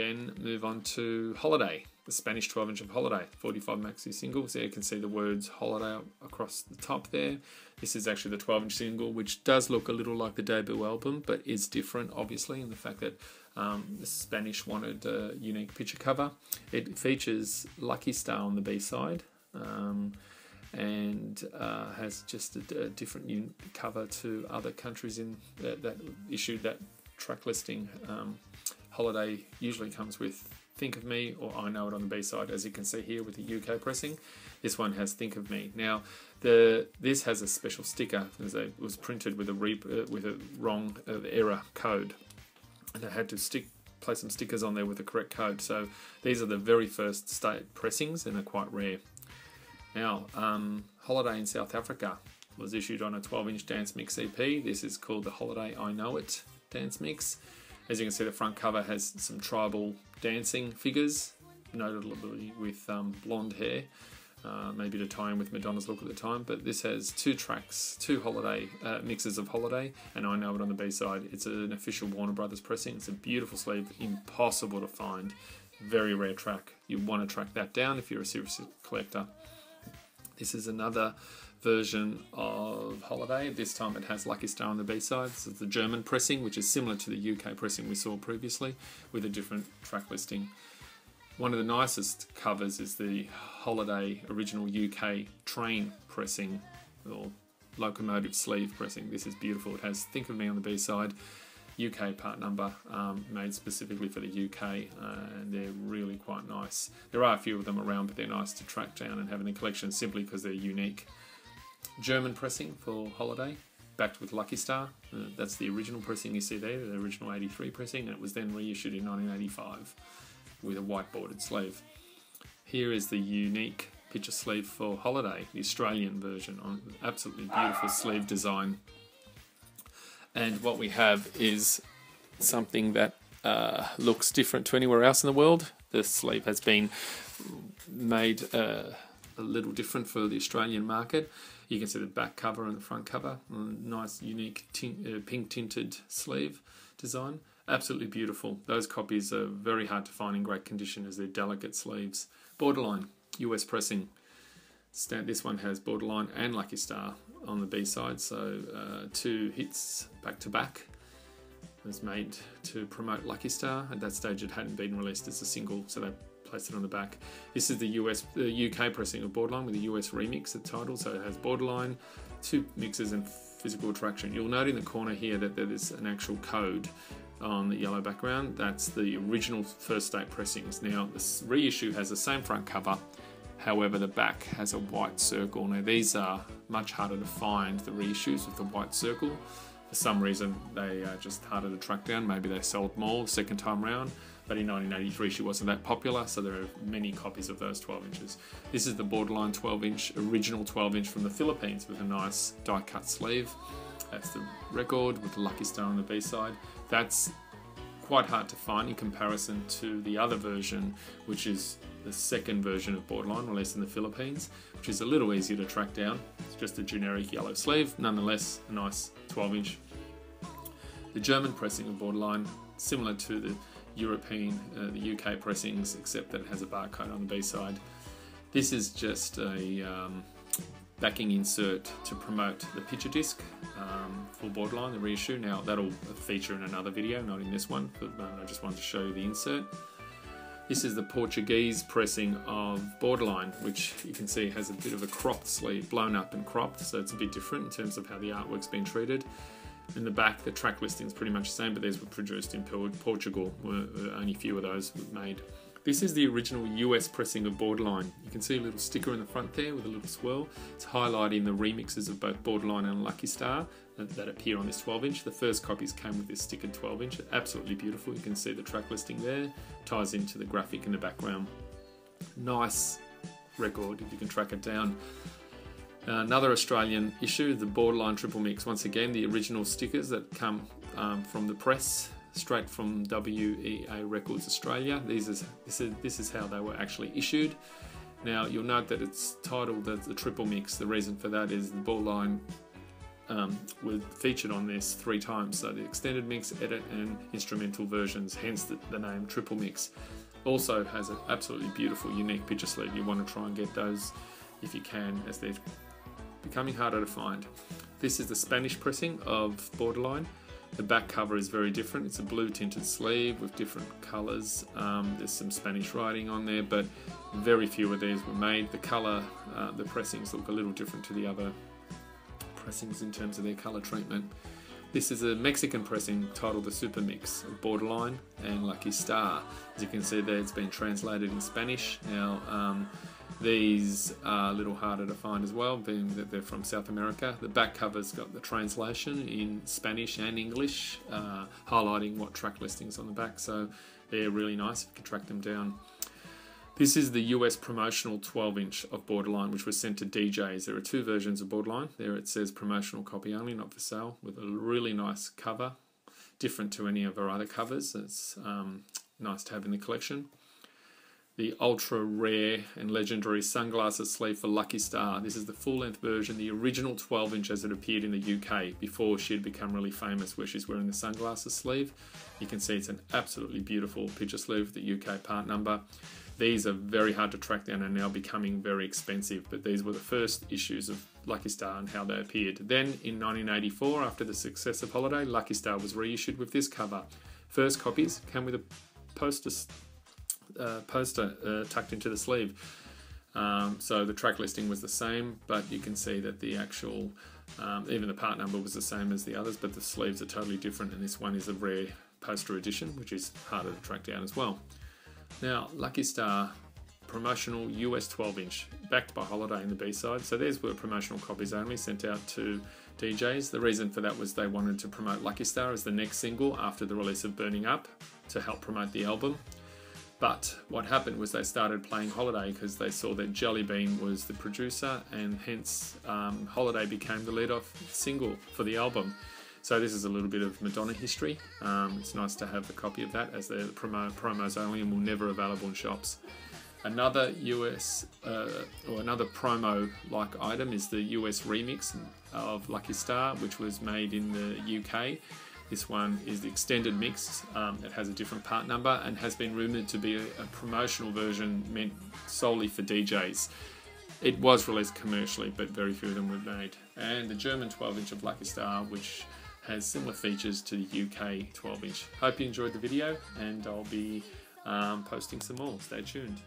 then move on to Holiday, the Spanish 12-inch of Holiday, 45 maxi single. So you can see the words Holiday across the top there. This is actually the 12-inch single, which does look a little like the debut album, but is different, obviously, in the fact that the Spanish wanted a unique picture cover. It features Lucky Star on the B-side, and has just a different cover to other countries in that issued that track listing. Holiday usually comes with Think of Me or I Know It on the B-side, as you can see here with the UK pressing. This one has Think of Me. Now, this has a special sticker because it was printed with a wrong error code, and I had to place some stickers on there with the correct code. So these are the very first state pressings and are quite rare. Now, Holiday in South Africa was issued on a 12-inch dance mix EP. This is called the Holiday I Know It dance mix. As you can see, the front cover has some tribal dancing figures, notably with blonde hair, maybe to tie in with Madonna's look at the time. But this has two tracks, two Holiday mixes of Holiday, and I Know It on the B-side. It's an official Warner Brothers pressing. It's a beautiful sleeve, impossible to find, very rare track. You want to track that down if you're a serious collector. This is another version of Holiday. This time it has Lucky Star on the B-side. This is the German pressing, which is similar to the UK pressing we saw previously, with a different track listing. One of the nicest covers is the Holiday original UK train pressing, or locomotive sleeve pressing. This is beautiful. It has Think of Me on the B-side, UK part number, made specifically for the UK, and they're really quite nice. There are a few of them around, but they're nice to track down and have in the collection simply because they're unique. German pressing for Holiday, backed with Lucky Star. That's the original pressing you see there, the original 83 pressing, and it was then reissued in 1985 with a white bordered sleeve. Here is the unique picture sleeve for Holiday, the Australian version, on absolutely beautiful sleeve design. And what we have is something that looks different to anywhere else in the world. The sleeve has been made a little different for the Australian market. You can see the back cover and the front cover. Nice, unique pink tinted sleeve design. Absolutely beautiful. Those copies are very hard to find in great condition, as they're delicate sleeves. Borderline, US pressing. This one has Borderline and Lucky Star on the B-side, so two hits back to back. It was made to promote Lucky Star. At that stage it hadn't been released as a single, so they placed it on the back. This is the UK pressing of Borderline with the US remix of the title, so it has Borderline, two mixes and physical attraction. You'll note in the corner here that there is an actual code on the yellow background. That's the original first state pressings. Now this reissue has the same front cover. However, the back has a white circle. Now, these are much harder to find, the reissues with the white circle. For some reason, they are just harder to track down. Maybe they sold more second time round, but in 1983, she wasn't that popular, so there are many copies of those 12 inches. This is the Borderline 12-inch, original 12-inch from the Philippines with a nice die-cut sleeve. That's the record with the Lucky Star on the B-side. That's quite hard to find in comparison to the other version, which is the second version of Borderline released in the Philippines, which is a little easier to track down. It's just a generic yellow sleeve, nonetheless a nice 12-inch. The German pressing of Borderline, similar to the European, the UK pressings, except that it has a barcode on the B-side. This is just a backing insert to promote the picture disc for Borderline, the reissue. Now that'll feature in another video, not in this one, but I just wanted to show you the insert. This is the Portuguese pressing of Borderline, which you can see has a bit of a cropped sleeve, blown up and cropped, so it's a bit different in terms of how the artwork's been treated. In the back, the track listing's pretty much the same, but these were produced in Portugal, only a few of those were made. This is the original US pressing of Borderline. You can see a little sticker in the front there with a little swirl. It's highlighting the remixes of both Borderline and Lucky Star that appear on this 12-inch. The first copies came with this stickered 12-inch. Absolutely beautiful. You can see the track listing there. Ties into the graphic in the background. Nice record if you can track it down. Another Australian issue, the Borderline Triple Mix. Once again, the original stickers that come from the press, straight from WEA Records Australia. This is how they were actually issued. Now you'll note that it's titled the Triple Mix. The reason for that is the Borderline were featured on this 3 times, so the extended mix, edit and instrumental versions, hence the name Triple Mix. Also has an absolutely beautiful unique picture sleeve. You want to try and get those if you can, as they're becoming harder to find. This is the Spanish pressing of Borderline. The back cover is very different. It's a blue tinted sleeve with different colours. There's some Spanish writing on there, but very few of these were made. The colour, the pressings look a little different to the other pressings in terms of their colour treatment. This is a Mexican pressing titled The Super Mix of Borderline and Lucky Star. As you can see there, it's been translated in Spanish. Now, these are a little harder to find as well, being that they're from South America. The back cover's got the translation in Spanish and English, highlighting what track listing's on the back, so they're really nice if you can track them down. This is the US promotional 12-inch of Borderline, which was sent to DJs. There are 2 versions of Borderline. There it says promotional copy only, not for sale, with a really nice cover, different to any of our other covers. It's nice to have in the collection. The ultra rare and legendary sunglasses sleeve for Lucky Star. This is the full-length version, the original 12-inch as it appeared in the UK before she had become really famous, where she's wearing the sunglasses sleeve. You can see it's an absolutely beautiful picture sleeve, the UK part number. These are very hard to track down and are now becoming very expensive, but these were the first issues of Lucky Star and how they appeared. Then in 1984, after the success of Holiday, Lucky Star was reissued with this cover. First copies came with a poster tucked into the sleeve, so the track listing was the same, but you can see that the actual even the part number was the same as the others, but the sleeves are totally different, and this one is a rare poster edition, which is harder to track down as well. Now, Lucky Star promotional US 12-inch, backed by Holiday in the B-side. So these were promotional copies only, sent out to DJs. The reason for that was they wanted to promote Lucky Star as the next single after the release of Burning Up to help promote the album. But what happened was they started playing Holiday because they saw that Jellybean was the producer, and hence Holiday became the lead-off single for the album. So this is a little bit of Madonna history. It's nice to have a copy of that, as they're promos only and will never available in shops. Another US another promo-like item is the US remix of Lucky Star, which was made in the UK. This one is the extended mix. It has a different part number and has been rumoured to be a promotional version meant solely for DJs. It was released commercially, but very few of them were made. And the German 12-inch of Lucky Star, which has similar features to the UK 12-inch. Hope you enjoyed the video, and I'll be posting some more. Stay tuned.